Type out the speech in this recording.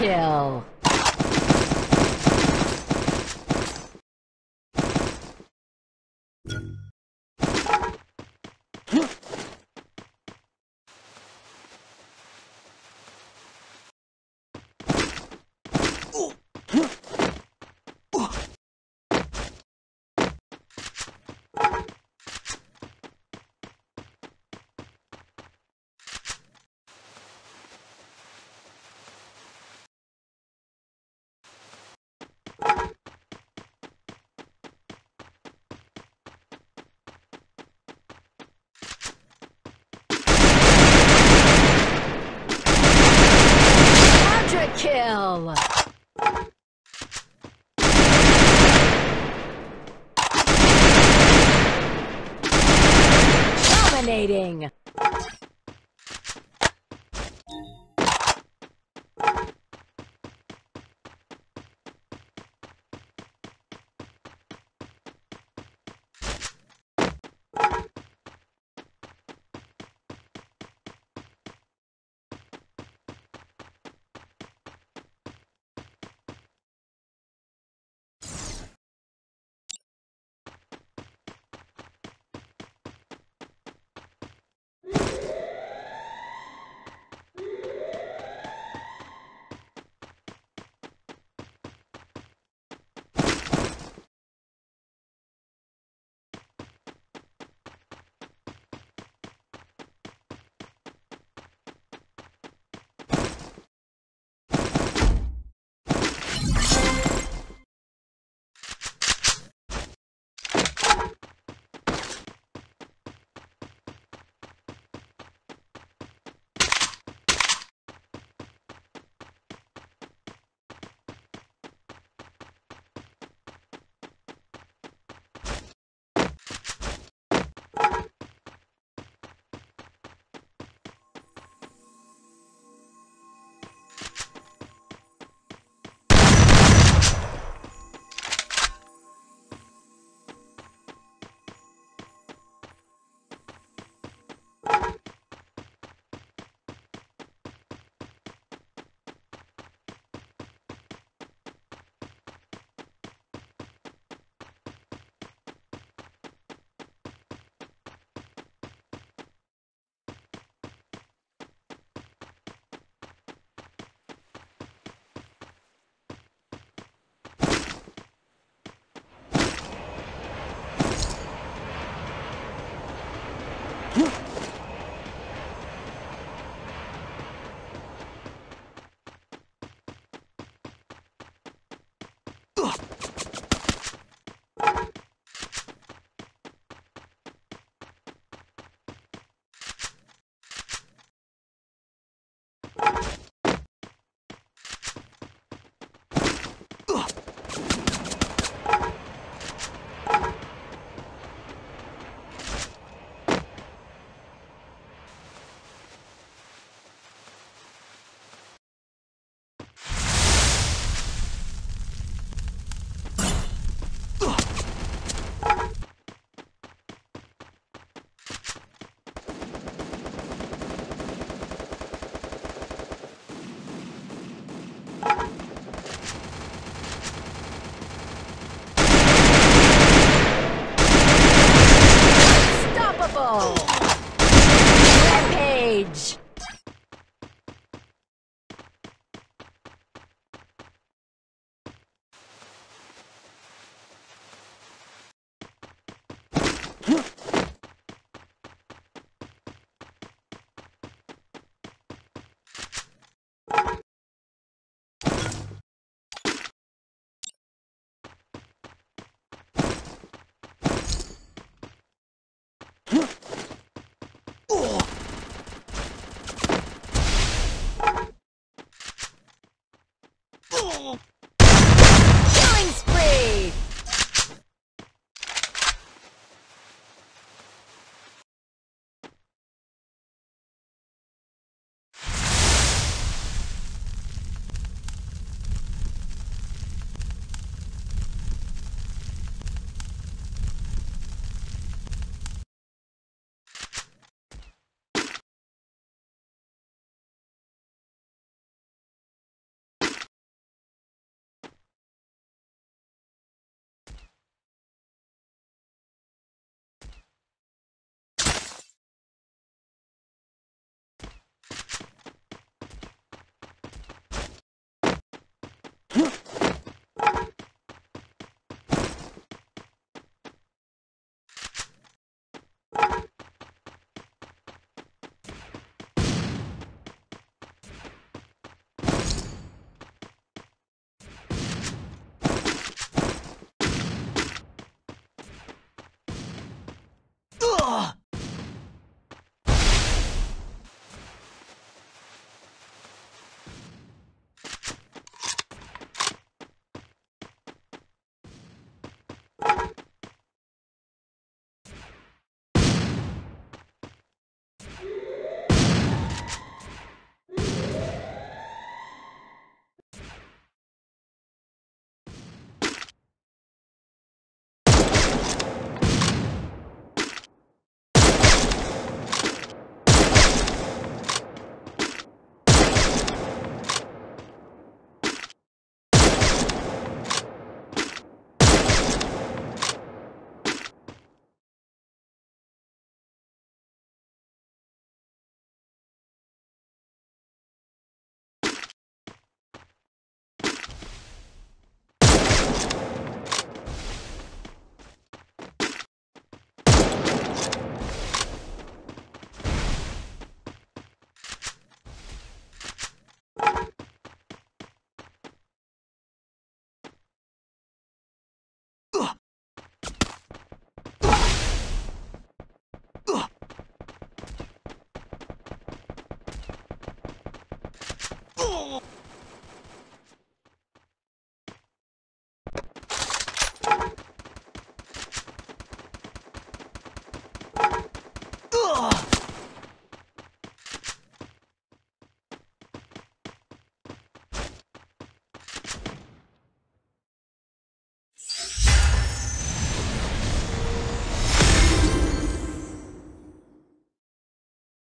Kill. Kill. Dominating.